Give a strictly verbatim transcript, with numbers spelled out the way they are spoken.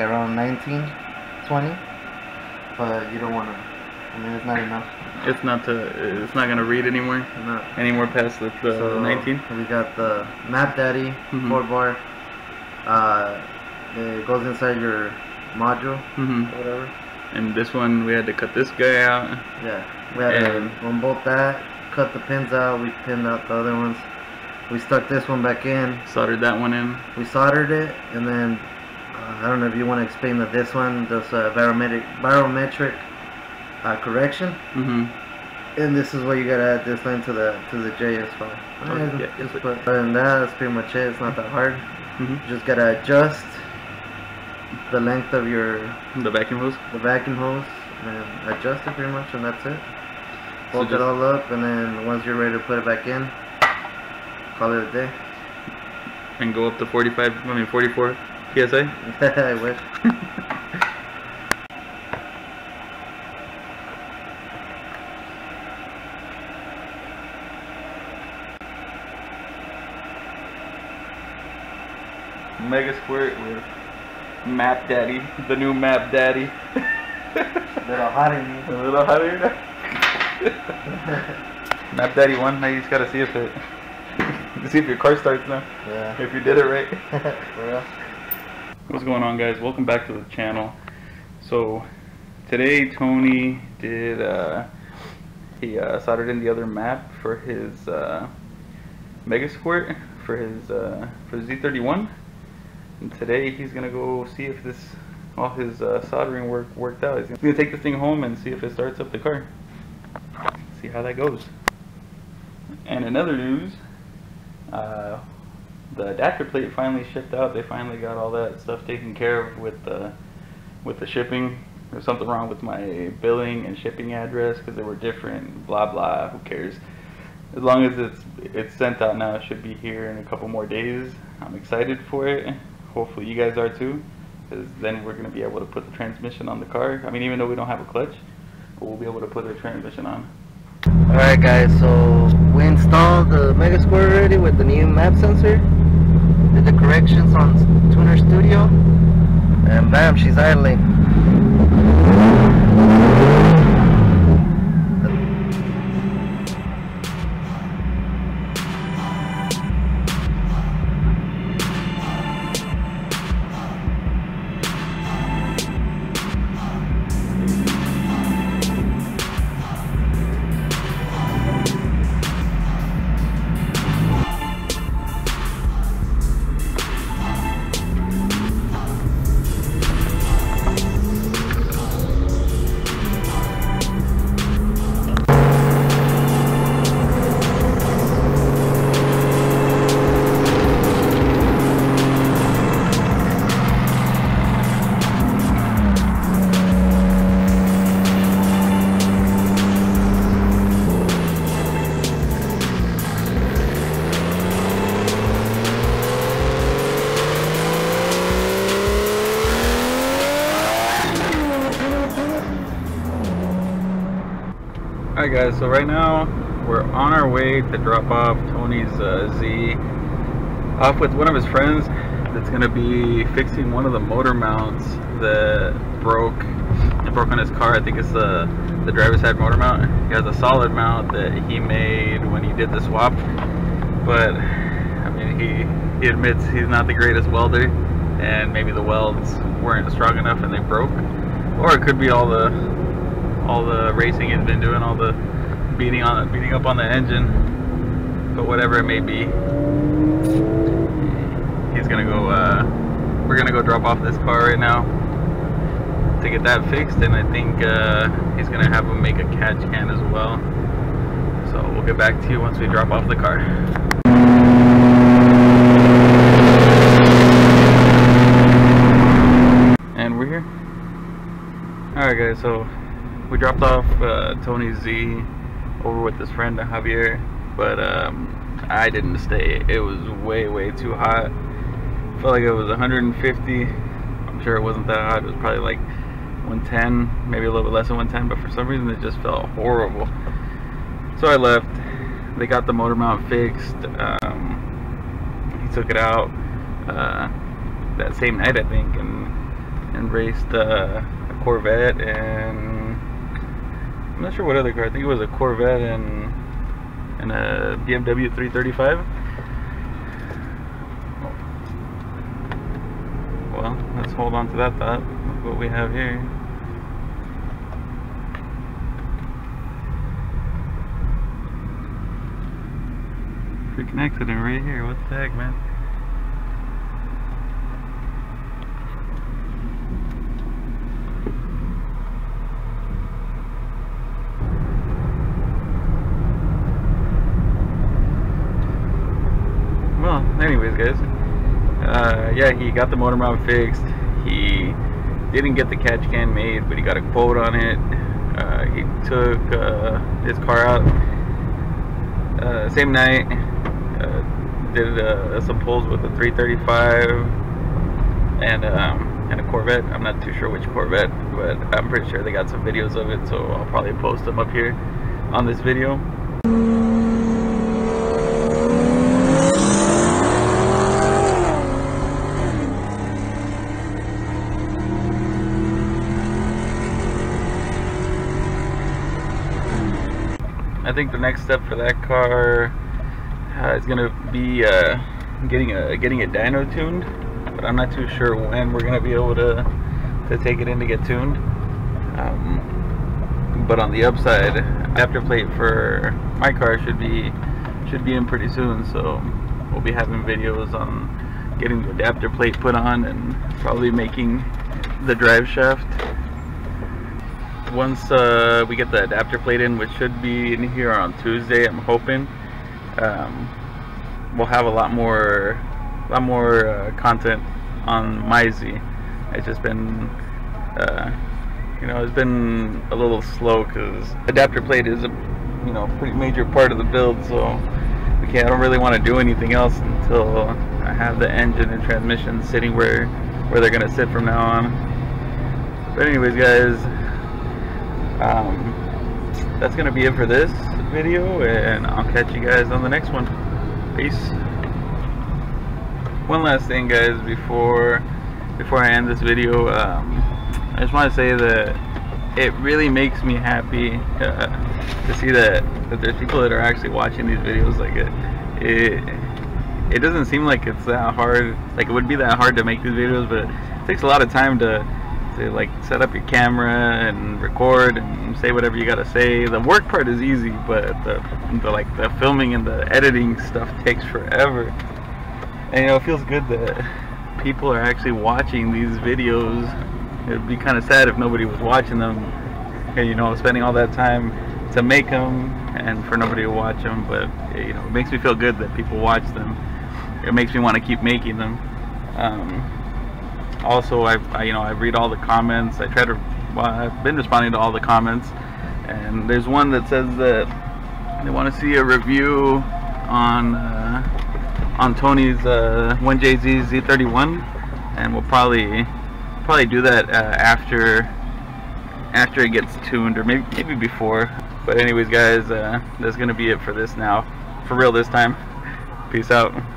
around nineteen, twenty, but you don't want to, I mean, it's not enough. It's not to, it's not going to read anywhere? No. Anywhere past the, the so nineteen? We got the Map Daddy, mm-hmm. four bar, uh, it goes inside your module, mm-hmm. or whatever. And this one, we had to cut this guy out. Yeah, we had and to unbolt that, cut the pins out, we pinned out the other ones. We stuck this one back in. Soldered that one in. We soldered it, and then, uh, I don't know if you want to explain that this one does a barometric, barometric uh, correction. Mm-hmm. And this is where you gotta add this line to the to the J S file. Okay. Yeah, just put, other than that, that's pretty much it. It's not that hard. Mm-hmm. You just gotta adjust the length of your the vacuum hose. The vacuum hose, and adjust it pretty much, and that's it. Bolt so it all up, and then once you're ready to put it back in, call it a day. And go up to forty-five. I mean forty-four P S I. I wish. Megasquirt with Map Daddy, the new Map Daddy. A little hot in here. A little hot in here. Map Daddy one. Now you just gotta see if it. See if your car starts now. Yeah. If you did it right. For real. What's going on, guys? Welcome back to the channel. So today Tony did uh, he uh, soldered in the other map for his uh, Megasquirt for his uh, for the Z thirty-one. And today he's gonna go see if this all his uh, soldering work worked out. He's gonna take this thing home and see if it starts up the car. See how that goes. And in other news. Uh, the adapter plate finally shipped out. They finally got all that stuff taken care of with the with the shipping. There's something wrong with my billing and shipping address because they were different. Blah blah. Who cares? As long as it's it's sent out now, it should be here in a couple more days. I'm excited for it. Hopefully you guys are too, because then we're gonna be able to put the transmission on the car. I mean, even though we don't have a clutch, but we'll be able to put the transmission on. All right, guys. So we installed the Megasquirt already with the new map sensor. Did the corrections on Tuner Studio, and bam, she's idling. Alright guys, so right now we're on our way to drop off Tony's uh, Z off with one of his friends that's going to be fixing one of the motor mounts that broke that broke on his car. I think it's the, the driver's side motor mount. He has a solid mount that he made when he did the swap, but I mean he, he admits he's not the greatest welder and maybe the welds weren't strong enough and they broke, or it could be all the all the racing has been doing, all the beating on beating up on the engine. But whatever it may be, he's gonna go uh, we're gonna go drop off this car right now to get that fixed, and I think uh, he's gonna have him make a catch can as well. So we'll get back to you once we drop off the car. And we're here. Alright guys, so we dropped off uh, Tony Z over with his friend Javier, but um, I didn't stay. It was way, way too hot. Felt like it was one hundred fifty. I'm sure it wasn't that hot. It was probably like one ten, maybe a little bit less than one ten, but for some reason it just felt horrible. So I left. They got the motor mount fixed. Um, he took it out uh, that same night, I think, and and raced uh, a Corvette, and I'm not sure what other car. I think it was a Corvette and and a B M W three thirty-five. Well, let's hold on to that thought. Look what we have here. Freaking accident right here. What the heck, man? Well, anyways, guys, uh, yeah, he got the motor mount fixed. He didn't get the catch can made, but he got a quote on it. Uh, he took uh, his car out uh, same night. Uh, did uh, some pulls with a three thirty-five and um, and a Corvette. I'm not too sure which Corvette, but I'm pretty sure they got some videos of it, so I'll probably post them up here on this video. I think the next step for that car uh, is gonna be uh, getting a getting a dyno tuned, but I'm not too sure when we're gonna be able to to take it in to get tuned. Um, but on the upside, afterplate for my car should be should be in pretty soon, so we'll be having videos on getting the adapter plate put on and probably making the drive shaft. Once uh, we get the adapter plate in, which should be in here on Tuesday, I'm hoping, um, we'll have a lot more, a lot more uh, content on my Z. It's just been, uh, you know, it's been a little slow because adapter plate is a, you know, pretty major part of the build. So we can't. I don't really want to do anything else until I have the engine and transmission sitting where where they're gonna sit from now on. But anyways, guys. Um, that's gonna be it for this video, and I'll catch you guys on the next one. Peace. One last thing, guys, before before I end this video, um, I just want to say that it really makes me happy uh, to see that that there's people that are actually watching these videos. Like it, it, it doesn't seem like it's that hard. Like it would be that hard to make these videos, but it takes a lot of time to. to like set up your camera and record and say whatever you gotta say. The work part is easy, but the, the like the filming and the editing stuff takes forever. And you know, it feels good that people are actually watching these videos. It'd be kind of sad if nobody was watching them, and you know, spending all that time to make them and for nobody to watch them. But you know, it makes me feel good that people watch them. It makes me want to keep making them. Um, also I, I you know, I read all the comments. I try to well, I've been responding to all the comments, and there's one that says that they want to see a review on uh, on Tony's uh, one J Z Z thirty-one, and we'll probably probably do that uh, after after it gets tuned, or maybe maybe before. But anyways, guys, uh, that's gonna be it for this now, for real this time. Peace out.